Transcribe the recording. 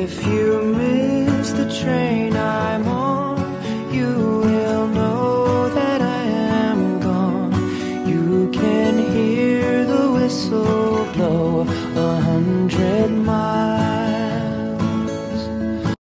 If you miss the train I'm on, you